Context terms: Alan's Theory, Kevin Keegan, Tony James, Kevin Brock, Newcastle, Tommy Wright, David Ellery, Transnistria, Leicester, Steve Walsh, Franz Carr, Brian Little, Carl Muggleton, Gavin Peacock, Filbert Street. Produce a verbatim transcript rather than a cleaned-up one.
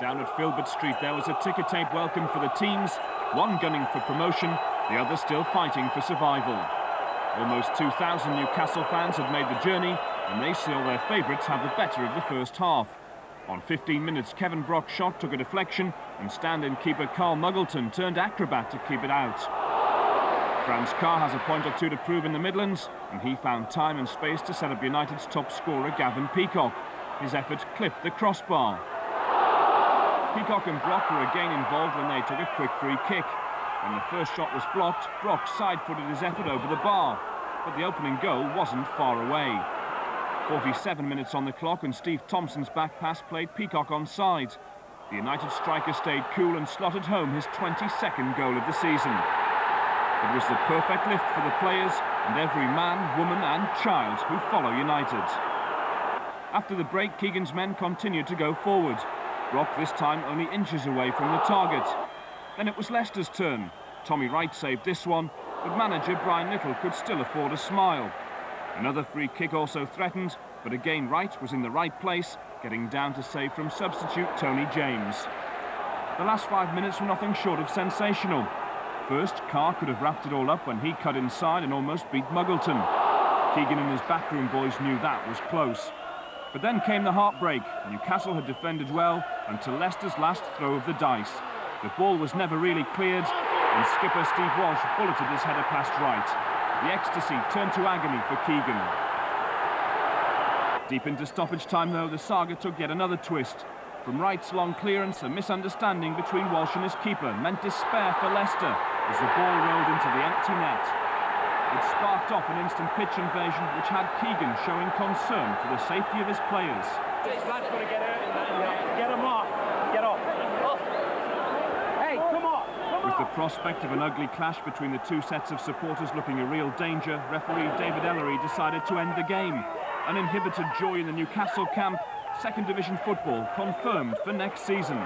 Down at Filbert Street, there was a ticker-tape welcome for the teams, one gunning for promotion, the other still fighting for survival. Almost two thousand Newcastle fans had made the journey, and they saw their favourites have the better of the first half. On fifteen minutes, Kevin Brock's shot took a deflection, and stand-in keeper Carl Muggleton turned acrobat to keep it out. Franz Carr has a point or two to prove in the Midlands, and he found time and space to set up United's top scorer Gavin Peacock. His effort clipped the crossbar. Peacock and Brock were again involved when they took a quick free kick. When the first shot was blocked, Brock side-footed his effort over the bar, but the opening goal wasn't far away. forty-seven minutes on the clock, and Steve Thompson's back pass played Peacock onside. The United striker stayed cool and slotted home his twenty-second goal of the season. It was the perfect lift for the players and every man, woman and child who follow United. After the break, Keegan's men continued to go forward. Brock this time only inches away from the target. Then it was Leicester's turn. Tommy Wright saved this one, but manager Brian Little could still afford a smile. Another free kick also threatened, but again Wright was in the right place, getting down to save from substitute Tony James. The last five minutes were nothing short of sensational. First, Carr could have wrapped it all up when he cut inside and almost beat Muggleton. Keegan and his backroom boys knew that was close. But then came the heartbreak. Newcastle had defended well until Leicester's last throw of the dice. The ball was never really cleared, and skipper Steve Walsh bulleted his header past Wright. The ecstasy turned to agony for Keegan. Deep into stoppage time, though, the saga took yet another twist. From Wright's long clearance, a misunderstanding between Walsh and his keeper meant despair for Leicester as the ball rolled into the empty net. It sparked off an instant pitch invasion which had Keegan showing concern for the safety of his players. This lad's got to get out in that net. Get him off. Get off. Hey, come on. With the prospect of an ugly clash between the two sets of supporters looking a real danger, referee David Ellery decided to end the game. Uninhibited joy in the Newcastle camp, second division football confirmed for next season.